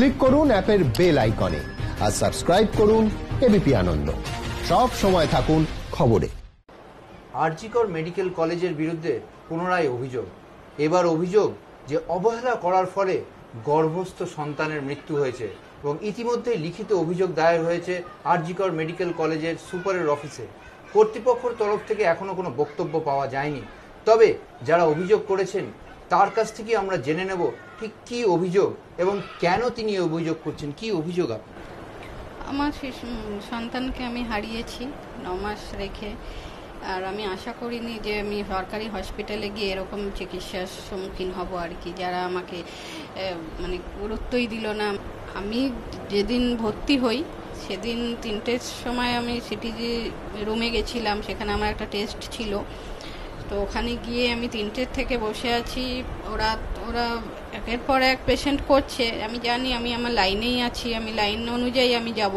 Click করুন অ্যাপের bell আইকনে আর সাবস্ক্রাইব করুন এবিপি আনন্দ। সব সময় থাকুন খবরে। আরজি কর মেডিকেল কলেজের বিরুদ্ধে পুনরায় অভিযোগ। এবার অভিযোগ যে অবহেলা করার ফলে গর্ভস্থ সন্তানের মৃত্যু হয়েছে এবং ইতিমধ্যে লিখিত অভিযোগ দায়ের হয়েছে আরজি কর মেডিকেল কলেজের সুপারের অফিসে। কর্তৃপক্ষের তরফ থেকে এখনো কোনো বক্তব্য পাওয়া যায়নি, তবে যারা অভিযোগ করেছেন তার কাছ থেকে আমরা জেনে নেব ঠিক কী অভিযোগ এবং কেন তিনি অভিযোগ করছেন। কি অভিযোগ? আমার সন্তানকে আমি হারিয়েছি 9 মাস রেখে, আর আমি আশা করিনি যে আমি সরকারি হসপিটালে গিয়ে এরকম চিকিৎসার সম্মুখীন হব আর কি। যারা আমাকে মানে গুরুত্বই দিল না। আমি যেদিন ভর্তি হই সেদিন 3টের সময় আমি সিটিজি রুমে গেছিলাম, সেখানে আমার একটা টেস্ট ছিল। তো ওখানে গিয়ে আমি 3টের থেকে বসে আছি, ওরা একের পর এক পেশেন্ট করছে। আমি জানি আমি আমার লাইনেই আছি, আমি লাইন অনুযায়ী আমি যাব।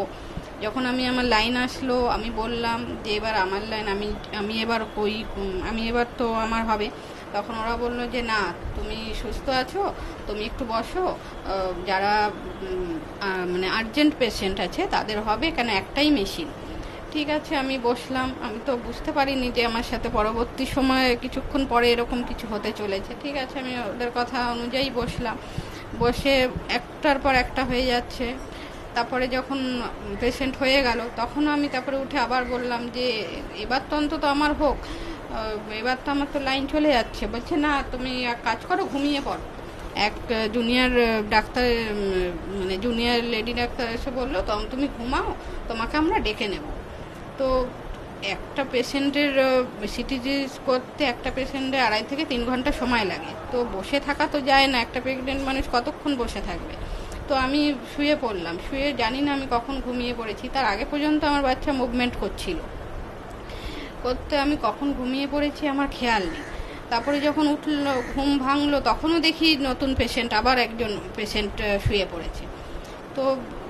যখন আমি আমার লাইন আসলো আমি বললাম যে এবার আমার লাইন, আমি এবার তো আমার হবে। তখন ওরা বললো যে না, তুমি সুস্থ আছো, তুমি একটু বসো, যারা মানে আর্জেন্ট পেশেন্ট আছে তাদের হবে, কেন একটাই মেশিন। ঠিক আছে, আমি বসলাম। আমি তো বুঝতে পারিনি যে আমার সাথে পরবর্তী সময়ে কিছুক্ষণ পরে এরকম কিছু হতে চলেছে। ঠিক আছে, আমি ওদের কথা অনুযায়ী বসলাম। বসে একটার পর একটা হয়ে যাচ্ছে। তারপরে যখন পেশেন্ট হয়ে গেল তখন আমি তারপরে উঠে আবার বললাম যে এবার তো অন্তত আমার হোক, এবার তো আমার তো লাইন চলে যাচ্ছে। বলছে না, তুমি এক কাজ করো, ঘুমিয়ে পড়ো। এক জুনিয়র ডাক্তার মানে জুনিয়র লেডি ডাক্তার এসে বললো তখন তুমি ঘুমাও, তোমাকে আমরা ডেকে নেব। তো একটা পেশেন্টের সিটিজি করতে একটা পেশেন্টে 2.5 থেকে 3 ঘন্টা সময় লাগে। তো বসে থাকা তো যায় না, একটা প্রেগনেন্ট মানুষ কতক্ষণ বসে থাকবে। তো আমি শুয়ে পড়লাম। শুয়ে জানি না আমি কখন ঘুমিয়ে পড়েছি, তার আগে পর্যন্ত আমার বাচ্চা মুভমেন্ট করছিল। করতে আমি কখন ঘুমিয়ে পড়েছি আমার খেয়াল নেই। তারপরে যখন উঠলো, ঘুম ভাঙলো, তখনও দেখি নতুন পেশেন্ট, আবার একজন পেশেন্ট শুয়ে পড়েছে। তো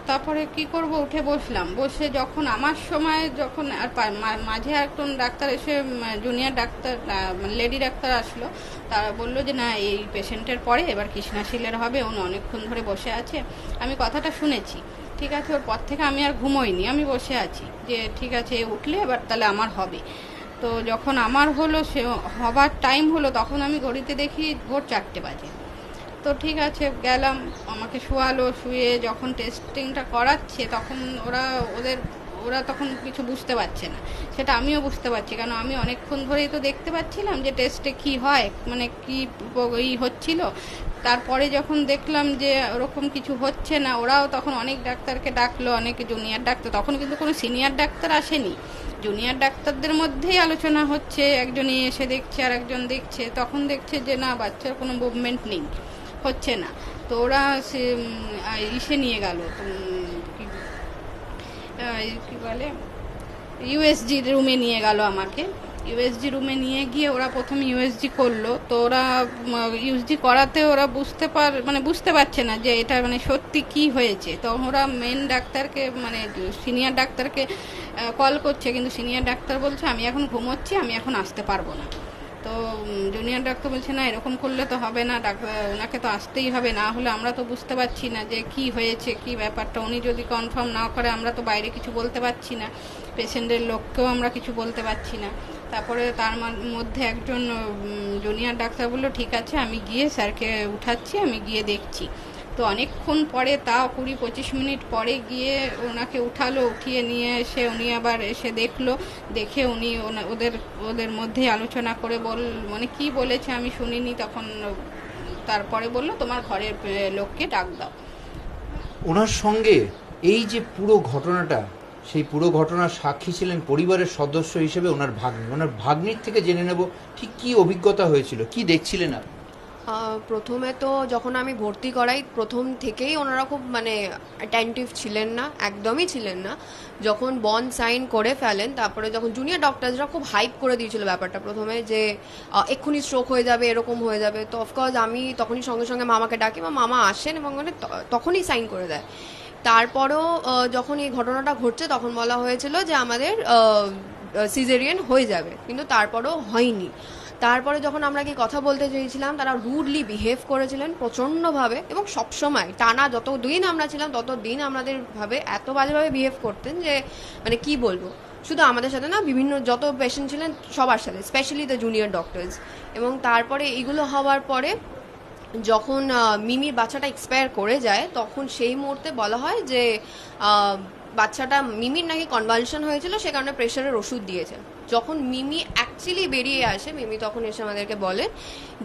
তারপরে কি করব, উঠে বসলাম। বসে যখন আমার সময় যখন আর মাঝে একজন ডাক্তার এসে জুনিয়র ডাক্তার লেডি ডাক্তার আসলো, তারা বললো যে না, এই পেশেন্টের পরে এবার কৃষ্ণাশীলের হবে, উনি অনেকক্ষণ ধরে বসে আছে। আমি কথাটা শুনেছি, ঠিক আছে। ওর পর থেকে আমি আর ঘুমোইনি, আমি বসে আছি যে ঠিক আছে উঠলে এবার তাহলে আমার হবে। তো যখন আমার হলো, সে হবার টাইম হলো, তখন আমি ঘড়িতে দেখি ভোর 4টে বাজে। তো ঠিক আছে, গেলাম, আমাকে শোয়ালো। শুয়ে যখন টেস্টিংটা করাচ্ছে তখন ওরা তখন কিছু বুঝতে পারছে না। সেটা আমিও বুঝতে পারছি, কারণ আমি অনেকক্ষণ ধরেই তো দেখতে পাচ্ছিলাম যে টেস্টে কি হয়, মানে কি হচ্ছিল। তারপরে যখন দেখলাম যে ওরকম কিছু হচ্ছে না, ওরাও তখন অনেক ডাক্তারকে ডাকলো, অনেক জুনিয়র ডাক্তার, তখন কিন্তু কোনো সিনিয়র ডাক্তার আসেনি। জুনিয়র ডাক্তারদের মধ্যেই আলোচনা হচ্ছে, একজনই এসে দেখছে আর একজন দেখছে। তখন দেখছে যে না, বাচ্চার কোনো মুভমেন্ট নেই, হচ্ছে না। তো ওরা ইসে নিয়ে গেল, কি বলে, ইউএসজি রুমে নিয়ে গেল আমাকে। ইউএসজি রুমে নিয়ে গিয়ে ওরা প্রথমে ইউএসজি করলো। তো ওরা ইউএসজি করাতে ওরা বুঝতে পারছে না যে এটা মানে সত্যি কি হয়েছে। তো ওরা মেন ডাক্তারকে মানে সিনিয়র ডাক্তারকে কল করছে, কিন্তু সিনিয়র ডাক্তার বলছে আমি এখন ঘুমোচ্ছি, আমি এখন আসতে পারবো না। তো জুনিয়র ডাক্তার বলছে না, এরকম করলে তো হবে না, ওনাকে তো আসতেই হবে, না হলে আমরা তো বুঝতে পারছি না যে কি হয়েছে, কি ব্যাপারটা। উনি যদি কনফার্ম না করে আমরা তো বাইরে কিছু বলতে পারছি না, পেশেন্টের লোককেও আমরা কিছু বলতে পারছি না। তারপরে তার মধ্যে একজন জুনিয়র ডাক্তার বললো ঠিক আছে, আমি গিয়ে স্যারকে উঠাচ্ছি, আমি গিয়ে দেখছি। তো অনেকক্ষণ পরে, তাও 20-25 মিনিট পরে গিয়ে ওনাকে উঠালো। উঠিয়ে নিয়ে এসে উনি আবার এসে দেখলো। দেখে উনি ওদের মধ্যে আলোচনা করে মানে কি বলেছে আমি শুনিনি। তখন তারপরে বললো তোমার ঘরের লোককে ডাক দাও। ওনার সঙ্গে এই যে পুরো ঘটনাটা, সেই পুরো ঘটনার সাক্ষী ছিলেন পরিবারের সদস্য হিসেবে ওনার ভাগ্নি। ওনার ভাগ্নির থেকে জেনে নেব ঠিক কী অভিজ্ঞতা হয়েছিল, কি দেখছিলেন আপনি? প্রথমে তো যখন আমি ভর্তি করাই, প্রথম থেকেই ওনারা খুব মানে অ্যাটেন্টিভ ছিলেন না, একদমই ছিলেন না। যখন বন্ড সাইন করে ফেলেন, তারপরে যখন জুনিয়র ডক্টরসরা খুব হাইপ করে দিয়েছিল ব্যাপারটা প্রথমে, যে এক্ষুনি স্ট্রোক হয়ে যাবে, এরকম হয়ে যাবে। তো অফকোর্স আমি তখনই সঙ্গে সঙ্গে মামাকে ডাকি, মামা আসেন এবং মানে তখনই সাইন করে দেয়। তারপরও যখন এই ঘটনাটা ঘটছে তখন বলা হয়েছিল যে আমাদের সিজারিয়ান হয়ে যাবে, কিন্তু তারপরও হয়নি। তারপরে যখন আমরা কি কথা বলতে চেয়েছিলাম তারা রুডলি বিহেভ করেছিলেন প্রচণ্ডভাবে এবং সবসময় টানা যতদিন আমরা ছিলাম ততদিন আমাদের ভাবে এত বাজেভাবে বিহেভ করতেন যে মানে কি বলবো। শুধু আমাদের সাথে না, বিভিন্ন যত পেশেন্ট ছিলেন সবার সাথে, স্পেশালি দ্য জুনিয়র ডক্টরস। এবং তারপরে এগুলো হওয়ার পরে যখন মিমির বাচ্চাটা এক্সপায়ার করে যায় তখন সেই মুহূর্তে বলা হয় যে বাচ্চাটা মিমির নাকি কনভালশন হয়েছিল, সে কারণে প্রেশারের ওষুধ দিয়েছে। যখন মিমি অ্যাকচুয়ালি বেরিয়ে আসে, মিমি তখন এসে আমাদেরকে বলেন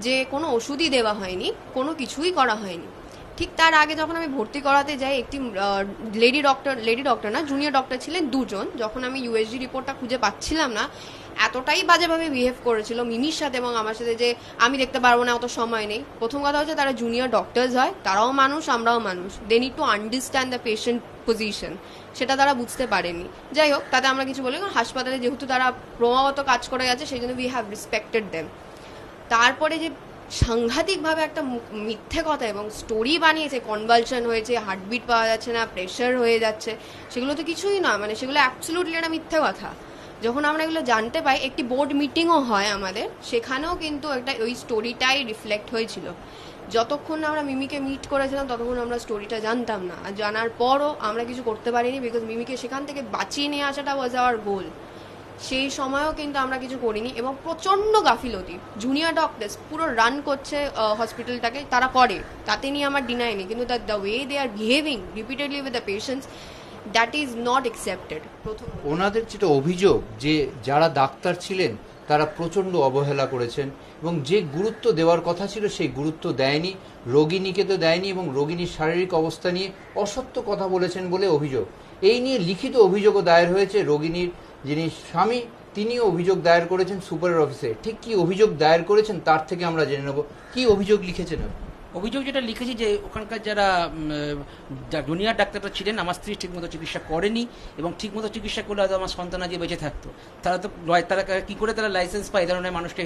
যে কোনো ওষুধই দেওয়া হয়নি, কোনো কিছুই করা হয়নি। ঠিক তার আগে যখন আমি ভর্তি করাতে যাই, একটি লেডি ডক্টর না, জুনিয়র ডক্টর ছিলেন দুজন। যখন আমি ইউএসজি রিপোর্টটা খুঁজে পাচ্ছিলাম না, এতটাই বাজেভাবে বিহেভ করেছিল মিমির সাথে এবং আমার সাথে যে আমি দেখতে পারবো না, অত সময় নেই। প্রথম কথা হচ্ছে তারা জুনিয়র ডক্টরস হয়, তারাও মানুষ, আমরাও মানুষ। They need to understand the patient position, সেটা তারা বুঝতে পারেনি। যাই হোক, তাতে আমরা কিছু বলি, হাসপাতালে যেহেতু তারা ক্রমাগত কাজ করে গেছে সেই জন্য উই হ্যাভ রেসপেক্টেড দেম। তারপরে যে সাংঘাতিকভাবে একটা মিথ্যে কথা এবং স্টোরি বানিয়েছে, কনভালশন হয়েছে, হার্টবিট পাওয়া যাচ্ছে না, প্রেশার হয়ে যাচ্ছে, সেগুলো তো কিছুই না, মানে সেগুলো অ্যাবসলিউটলি একটা মিথ্যে কথা। যখন আমরা এগুলো জানতে পাই, একটি বোর্ড মিটিংও হয় আমাদের, সেখানেও কিন্তু একটা ওই স্টোরিটাই রিফ্লেক্ট হয়েছিল। যতক্ষণ আমরা মিমিকে মিট করেছিলাম ততক্ষণ আমরা স্টোরিটা জানতাম না, আর জানার পরও আমরা কিছু করতে পারিনি, বিকজ মিমিকে সেখান থেকে বাঁচিয়ে নিয়ে আসাটা ওয়াজ আওয়ার গোল। সেই সময়ও কিন্তু আমরা কিছু করিনি এবং প্রচণ্ড গাফিলতি। জুনিয়র ডক্টরস পুরো রান করছে হসপিটালটাকে, তারা করে, তাতে নিয়ে আমার ডিনাই নেই, কিন্তু that the way they are behaving repeatedly with the patients, that is not accepted. প্রথম ওনাদের যেটা অভিযোগ, যে যারা ডাক্তার ছিলেন তারা প্রচণ্ড অবহেলা করেছেন এবং যে গুরুত্ব দেওয়ার কথা ছিল সেই গুরুত্ব দেয়নি, রোগিনীকে তো দেয়নি এবং রোগিনীর শারীরিক অবস্থা নিয়ে অসত্য কথা বলেছেন বলে অভিযোগ। এই নিয়ে লিখিত অভিযোগও দায়ের হয়েছে। রোগিনীর যিনি স্বামী তিনিও অভিযোগ দায়ের করেছেন সুপারের অফিসে। ঠিক কি অভিযোগ দায়ের করেছেন তার থেকে আমরা জেনে নেব। কি অভিযোগ লিখেছেন? অভিযোগ যেটা লিখেছি যে ওখানকার যারা জুনিয়র ডাক্তাররা ছিলেন, আমার স্ত্রী ঠিকমতো চিকিৎসা করেনি এবং ঠিকমতো চিকিৎসা করলে হয়তো আমার সন্তানাদি বেঁচে থাকতো। তারা কী করে তারা লাইসেন্স পায় এই ধরনের মানুষকে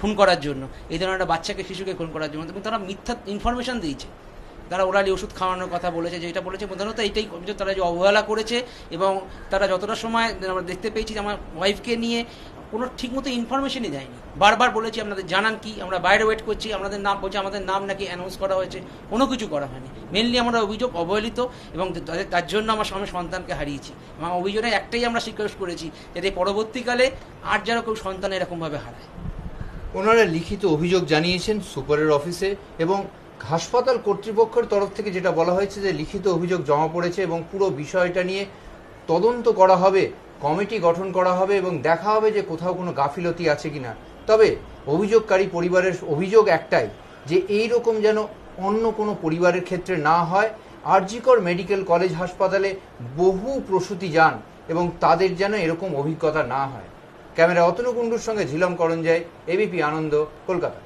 খুন করার জন্য, এই ধরনের একটা বাচ্চাকে শিশুকে খুন করার জন্য? এবং তারা মিথ্যা ইনফরমেশান দিয়েছে, তারা ওরালি ওষুধ খাওয়ানোর কথা বলেছে, যেটা বলেছে প্রধানত এইটাই অভিযোগ। তারা যে অবহেলা করেছে এবং তারা যতটা সময় আমরা দেখতে পেয়েছি আমার ওয়াইফকে নিয়ে কোনো ঠিকমতো ইনফরমেশনই দেয়নি। বারবার বলেছি আপনাদের জানান কি, আমরা বাইরে ওয়েট করছি, আপনাদের নাম বলছে, আমাদের নাম নাকি অ্যানাউন্স করা হয়েছে, কোনো কিছু করা হয়নি। মেনলি আমরা অভিযোগ অবহেলিত এবং তার জন্য আমার স্বামী সন্তানকে হারিয়েছি। এবং অভিযোগে একটাই আমরা রিকোয়েস্ট করেছি যাতে পরবর্তীকালে আর যারা কেউ সন্তান এরকমভাবে হারায়। ওনারা লিখিত অভিযোগ জানিয়েছেন সুপারের অফিসে এবং হাসপাতাল কর্তৃপক্ষের তরফ থেকে যেটা বলা হয়েছে যে লিখিত অভিযোগ জমা পড়েছে এবং পুরো বিষয়টা নিয়ে তদন্ত করা হবে, কমিটি গঠন করা হবে এবং দেখা হবে যে কোথাও কোনো গাফিলতি আছে কিনা। তবে অভিযোগকারী পরিবারের অভিযোগ একটাই, যে এই রকম যেন অন্য কোনো পরিবারের ক্ষেত্রে না হয়। আরজি কর মেডিকেল কলেজ হাসপাতালে বহু প্রসূতি যান এবং তাদের যেন এরকম অভিজ্ঞতা না হয়। ক্যামেরা অতনু কুণ্ডুর সঙ্গে ঝিলম করঞ্জয়, এবিপি আনন্দ, কলকাতা।